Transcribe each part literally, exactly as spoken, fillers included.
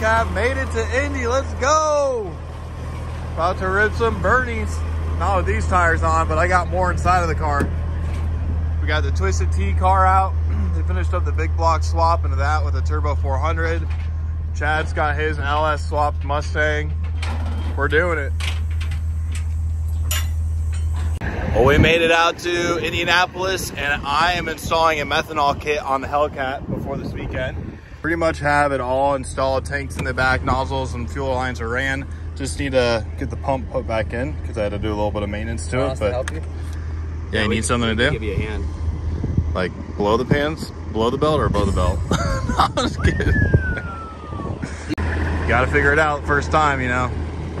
guy made it to Indy. Let's go. About to rip some birdies. Not with these tires on, but I got more inside of the car. We got the Twisted T car out. They finished up the big block swap into that with a Turbo four hundred. Chad's got his L S swapped Mustang. We're doing it. Well, we made it out to Indianapolis, and I am installing a methanol kit on the Hellcat before this weekend. Pretty much have it all installed. Tanks in the back, nozzles and fuel lines are ran. Just need to get the pump put back in because I had to do a little bit of maintenance to it. But to help you? Yeah, you need something to do? Give you a hand. Like below the pants, below the belt, or above the belt? I'm just kidding. You gotta figure it out first time, you know.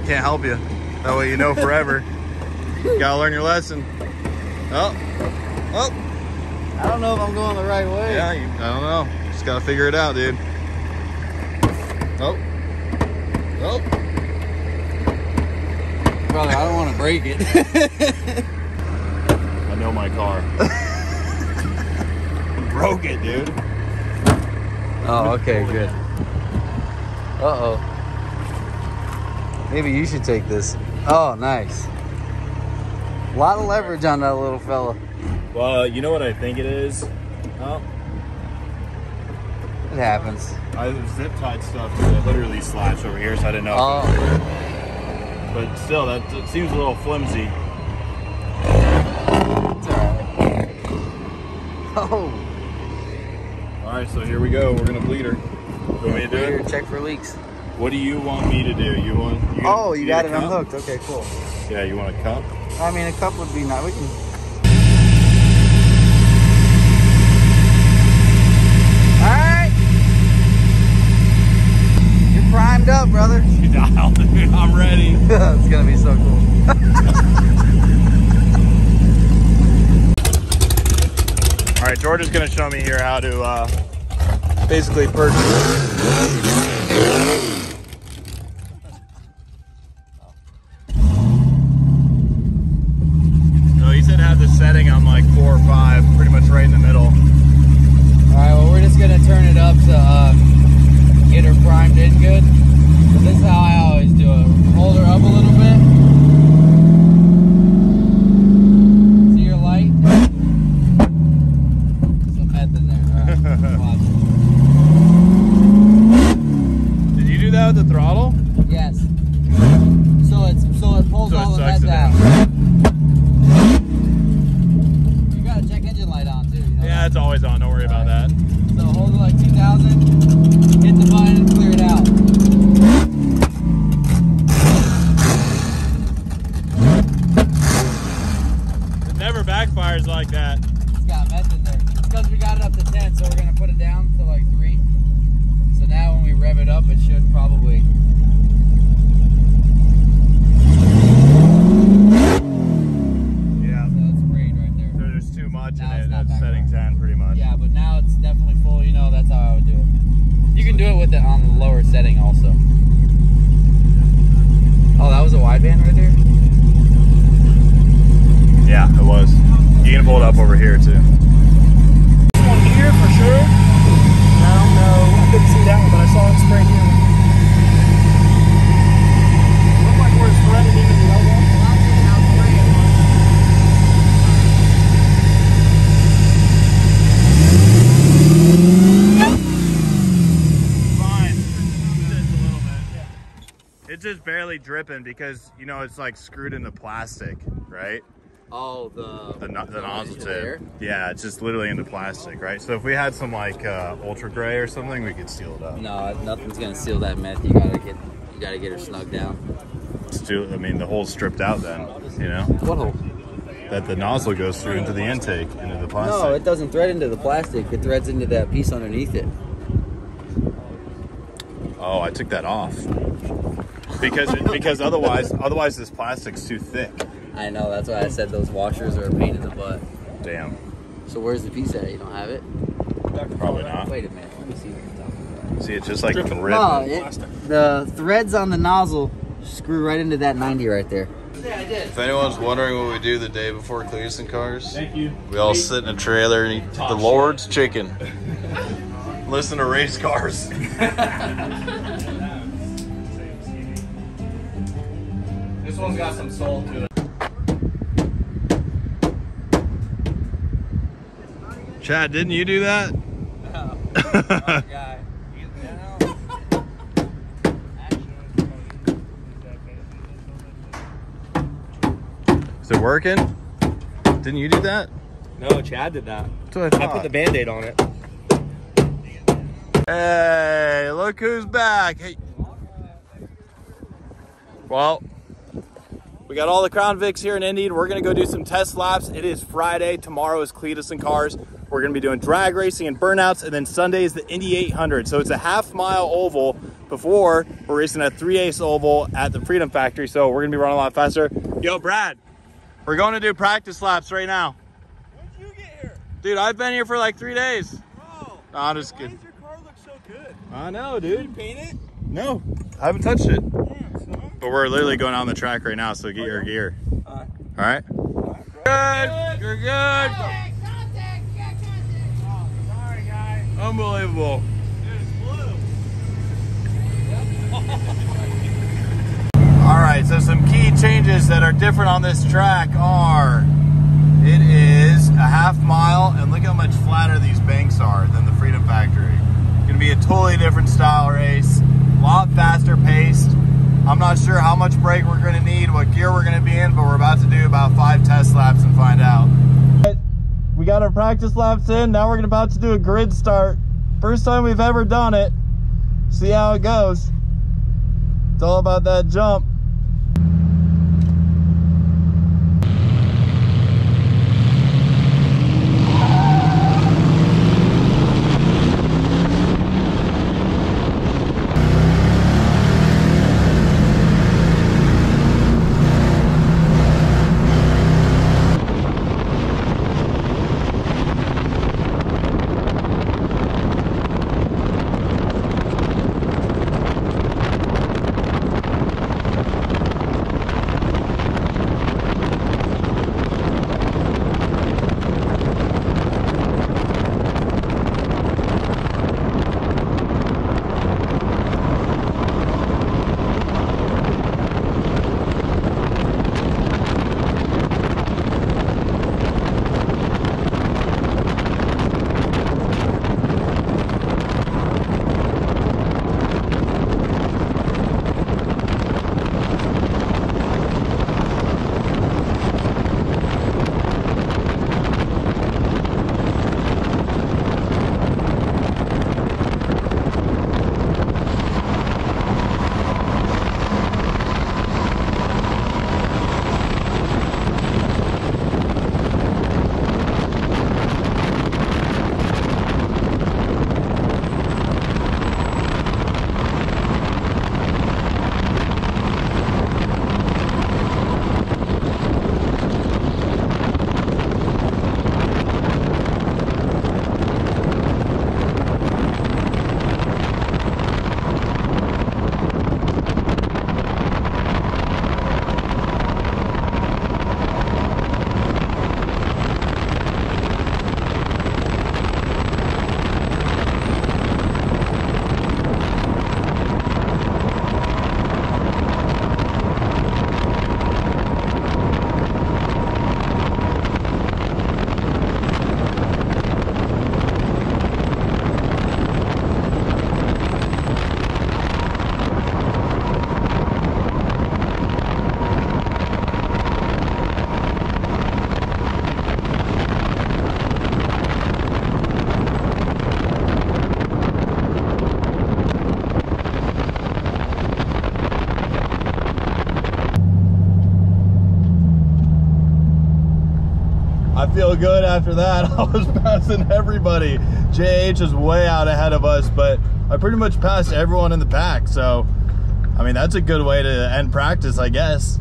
Can't help you. That way you know forever. Gotta learn your lesson. Oh, oh. I don't know if I'm going the right way. Yeah, you, I don't know. Just gotta figure it out, dude. Oh, oh. Brother, I don't want to break it. I know my car. Broke it, dude. Oh, okay, good. Uh-oh. Maybe you should take this. Oh, nice. A lot of leverage on that little fella. Well, you know what I think it is? Oh. It happens. I zip tied stuff to it literally slashed over here, so I didn't know. Oh. But still, that it seems a little flimsy. Oh. All right, so here we go. We're gonna bleed her. You want me to do it? Check for leaks. What do you want me to do? You want? You oh, you got it unhooked. Okay, cool. Yeah, you want a cup? I mean, a cup would be nice. We can. All right. You're primed up, brother. Dude, I'm ready. It's gonna be so cool. All right, George is gonna show me here how to uh, basically purchase. The setting on like four or five, pretty much right in the middle. All right, well, we're just gonna turn it up to uh, get her primed in good. This is how I always do it. Hold her up a little bit. See your light? Some meth in there. All right, did you do that with the throttle? Yes. So it's so it pulls so all the meth out. It's always on, don't worry about that. So hold it like two thousand, hit the button and clear it out. It never backfires like that. It's got meth in there. It's because we got it up to ten, so we're going to put it down to like three. So now when we rev it up, it should probably... dripping because you know it's like screwed into plastic, right? Oh, the the, the, the nozzle tip. Yeah, it's just literally into plastic, right? So if we had some like uh, ultra gray or something, we could seal it up. No, nothing's gonna seal that meth. You gotta get you gotta get her snugged down. It's too, I mean, the hole's stripped out then, you know. What hole? That the nozzle goes through into the intake, into the plastic. No, it doesn't thread into the plastic. It threads into that piece underneath it. Oh, I took that off. Because it, because otherwise otherwise this plastic's too thick. I know, that's why I said those washers are a pain in the butt. Damn. So where's the piece at? You don't have it? Probably not. Wait a minute. Let me see what you're talking about. See, it's just like dripping. No, it, the threads on the nozzle screw right into that ninety right there. Yeah, I did. If anyone's wondering what we do the day before Cleetus Cars, thank you. We all sit in a trailer and eat the Lord's chicken. Listen to race cars. one's got some soul to it. Chad, didn't you do that? No. Other guy. Is it working? Didn't you do that? No, Chad did that. That's what I thought. I put the Band-Aid on it. Hey, look who's back. Hey. Well, we got all the Crown Vicks here in Indy, and we're going to go do some test laps. It is Friday. Tomorrow is Cleetus and Cars. We're going to be doing drag racing and burnouts, and then Sunday is the Indy eight hundred. So it's a half-mile oval before we're racing a three-eighths oval at the Freedom Factory. So we're going to be running a lot faster. Yo, Brad, we're going to do practice laps right now. When did you get here? Dude, I've been here for like three days. Bro, no, I'm just kidding. Why does your car look so good? I know, dude. Did you paint it? No, I haven't touched it. Damn, son. But we're literally going on the track right now, so get okay. your gear. All right. All right. Good. You're good. Contact, contact, yeah, contact. Oh, sorry, guys. Unbelievable. Dude, it's blue. All right. So some key changes that are different on this track are: it is a half mile, and look how much flatter these banks are than the Freedom Factory. It's gonna be a totally different style race. A lot faster paced. I'm not sure how much brake we're going to need, what gear we're going to be in, but we're about to do about five test laps and find out. We got our practice laps in. Now we're about to do a grid start. First time we've ever done it. See how it goes. It's all about that jump. Feel good after that. I was passing everybody. J H is way out ahead of us, but I pretty much passed everyone in the pack, so I mean that's a good way to end practice, I guess.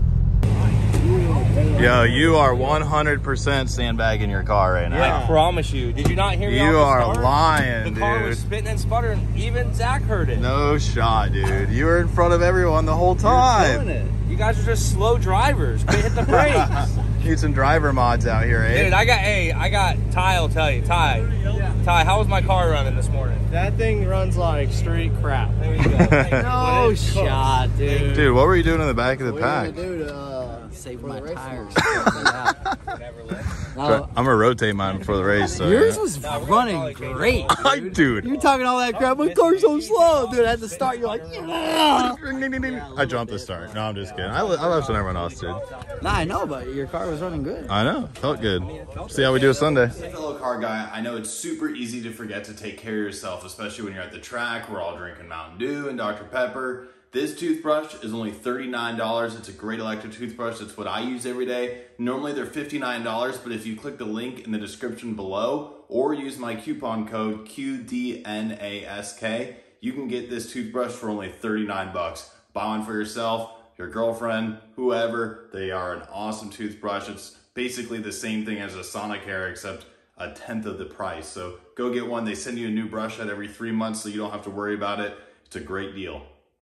Yo, you are one hundred percent sandbagging your car right now. I promise you. Did you not hear me? You are lying, dude. The car was spitting and sputtering. Even Zach heard it. No shot, dude. You were in front of everyone the whole time. You're doing it. You guys are just slow drivers. They hit the brakes. Need some driver mods out here, eh? Dude, I got, hey, I got, Ty will tell you, Ty, yeah. Ty, how was my car running this morning? That thing runs like straight crap. There you go. Like, no shot, dude. Dude, what were you doing in the back of the what pack? Were you gonna do to, uh, save my tires. uh, I'm gonna rotate mine before the race. So, yours yeah. was no, running great, dude. dude. You're talking all that crap. My car's so slow, dude. At the start, you're like, yeah. I jumped the start. No, I'm just kidding. I, I left when everyone else did. Nah, I know, but your car was running good. I know, felt good. See how we do a Sunday. Hey, fellow car guy, I know it's super easy to forget to take care of yourself, especially when you're at the track. We're all drinking Mountain Dew and Doctor Pepper. This toothbrush is only thirty-nine dollars. It's a great electric toothbrush. It's what I use every day. Normally they're fifty-nine dollars, but if you click the link in the description below or use my coupon code Q D N A S K, you can get this toothbrush for only thirty-nine bucks. Buy one for yourself, your girlfriend, whoever. They are an awesome toothbrush. It's basically the same thing as a Sonicare, except a tenth of the price. So go get one. They send you a new brush head every three months, so you don't have to worry about it. It's a great deal.